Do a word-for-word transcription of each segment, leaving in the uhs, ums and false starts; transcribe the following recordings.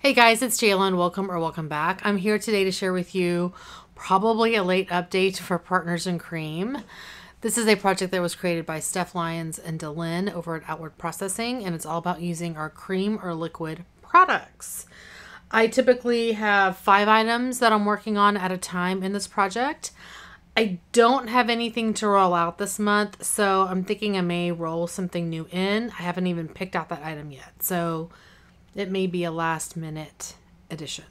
Hey guys, it's Jalen. Welcome or welcome back. I'm here today to share with you probably a late update for Partners in Cream. This is a project that was created by Steph Lyons and DeLynn over at Outward Processing, and it's all about using our cream or liquid products. I typically have five items that I'm working on at a time in this project. I don't have anything to roll out this month, so I'm thinking I may roll something new in. I haven't even picked out that item yet, so it may be a last minute addition.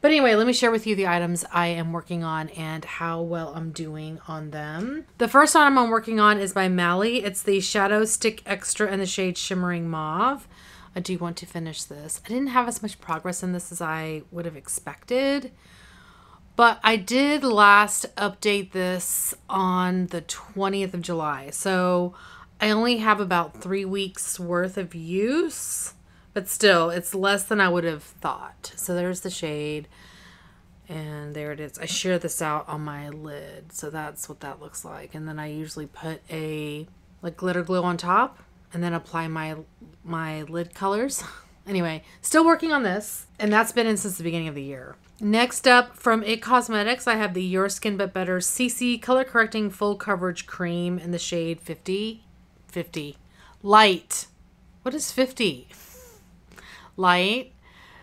But anyway, let me share with you the items I am working on and how well I'm doing on them. The first item I'm working on is by Mally. It's the Shadow Stick Extra in the shade Shimmering Mauve. I do want to finish this. I didn't have as much progress in this as I would have expected, but I did last update this on the twentieth of July. So I only have about three weeks worth of use. But still, it's less than I would have thought. So there's the shade. And there it is. I shear this out on my lid. So that's what that looks like. And then I usually put a like glitter glue on top. And then apply my, my lid colors. Anyway, still working on this. And that's been in since the beginning of the year. Next up from It Cosmetics, I have the Your Skin But Better C C Color Correcting Full Coverage Cream in the shade fifty. fifty. Light. What is fifty? Light.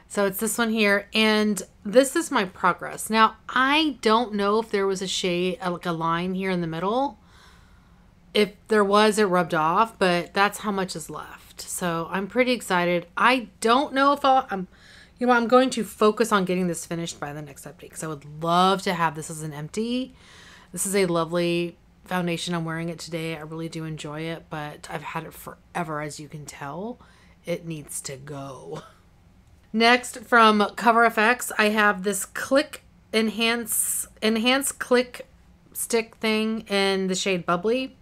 So it's this one here, and this is my progress. Now I don't know if there was a shade, like a line here in the middle. If there was, it rubbed off, but that's how much is left. So I'm pretty excited. I don't know if I'll, I'm, you know, I'm going to focus on getting this finished by the next update because I would love to have this as an empty. This is a lovely foundation. I'm wearing it today. I really do enjoy it, but I've had it forever, as you can tell. It needs to go. Next from Cover F X, I have this click enhance enhance click stick thing in the shade Bubbly.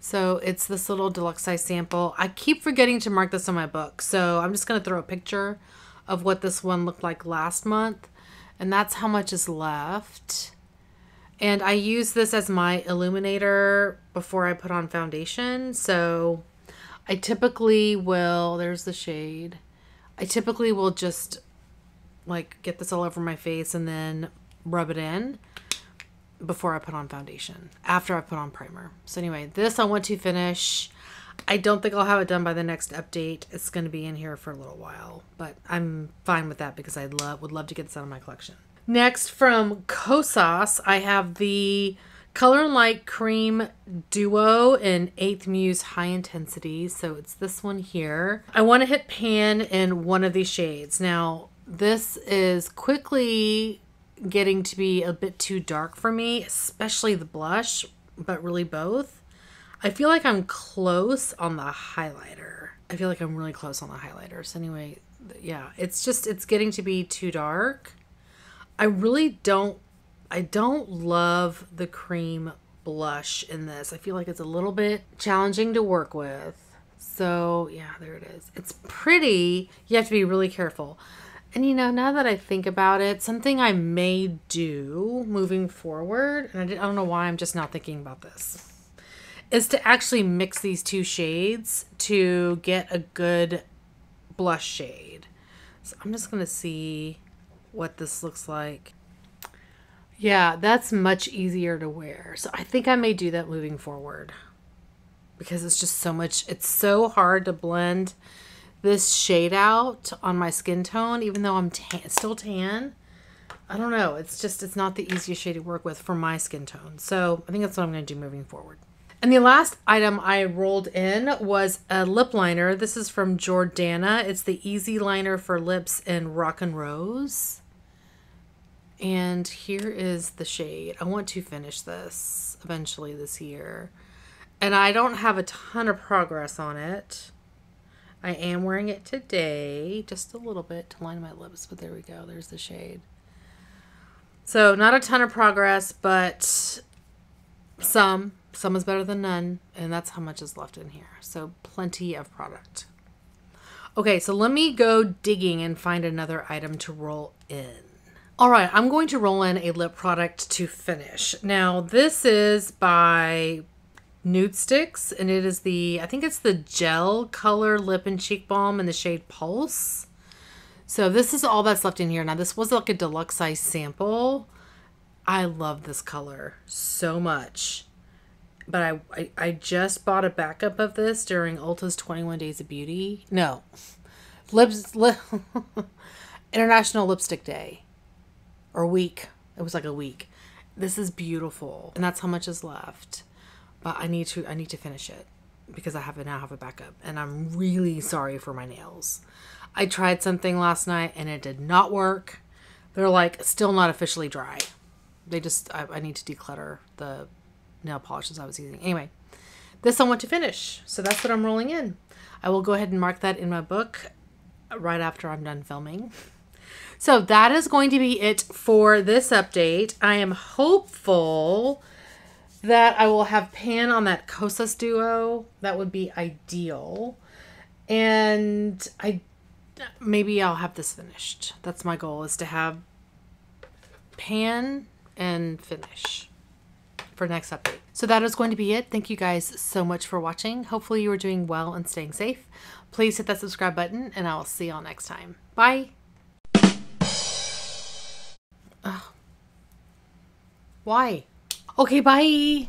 So it's this little deluxe size sample. I keep forgetting to mark this on my book, so I'm just gonna throw a picture of what this one looked like last month, and that's how much is left. And I use this as my illuminator before I put on foundation. So I typically will, there's the shade, I typically will just like get this all over my face and then rub it in before I put on foundation, after I put on primer. So anyway, this I want to finish. I don't think I'll have it done by the next update. It's going to be in here for a little while, but I'm fine with that because I love, would love to get this out of my collection. Next from Kosas, I have the Color and Light Cream Duo in eighth Muse High Intensity. So it's this one here. I want to hit pan in one of these shades. Now, this is quickly getting to be a bit too dark for me, especially the blush, but really both. I feel like I'm close on the highlighter. I feel like I'm really close on the highlighter. So anyway, yeah, it's just, it's getting to be too dark. I really don't I don't love the cream blush in this. I feel like it's a little bit challenging to work with. So yeah, there it is. It's pretty. You have to be really careful. And you know, now that I think about it, something I may do moving forward, and I, did, I don't know why I'm just not thinking about this, is to actually mix these two shades to get a good blush shade. So I'm just gonna see what this looks like. Yeah, that's much easier to wear. So I think I may do that moving forward because it's just so much, it's so hard to blend this shade out on my skin tone, even though I'm tan, still tan. I don't know. It's just, it's not the easiest shade to work with for my skin tone. So I think that's what I'm going to do moving forward. And the last item I rolled in was a lip liner. This is from Jordana. It's the Easy Liner for Lips in Rockin Rose. And here is the shade. I want to finish this eventually this year. And I don't have a ton of progress on it. I am wearing it today, just a little bit to line my lips, but there we go, there's the shade. So not a ton of progress, but some, some is better than none. And that's how much is left in here. So plenty of product. Okay, so let me go digging and find another item to roll in. All right, I'm going to roll in a lip product to finish. Now, this is by Nudestix, and it is the, I think it's the Gel Color Lip and Cheek Balm in the shade Pulse. So this is all that's left in here. Now this was like a deluxe size sample. I love this color so much. But I, I, I just bought a backup of this during Ulta's twenty-one Days of Beauty. No. Lips, lip, International Lipstick Day. Or week. It was like a week. This is beautiful. And that's how much is left. But I need to I need to finish it. Because I have it now have a backup. And I'm really sorry for my nails. I tried something last night and it did not work. They're like still not officially dry. They just, I, I need to declutter the nail polishes I was using. Anyway, this I want to finish. So that's what I'm rolling in. I will go ahead and mark that in my book right after I'm done filming. So that is going to be it for this update. I am hopeful that I will have pan on that Kosas duo. That would be ideal. And I maybe I'll have this finished. That's my goal, is to have pan and finish for next update. So that is going to be it. Thank you guys so much for watching. Hopefully you are doing well and staying safe. Please hit that subscribe button and I will see y'all next time. Bye. Ugh. Why? Okay, bye.